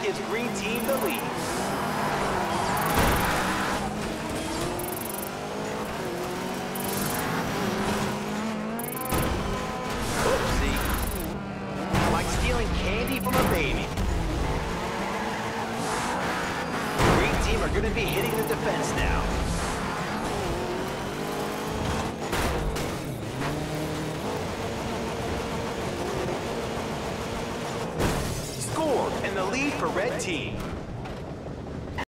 That gives Green Team the lead. Team.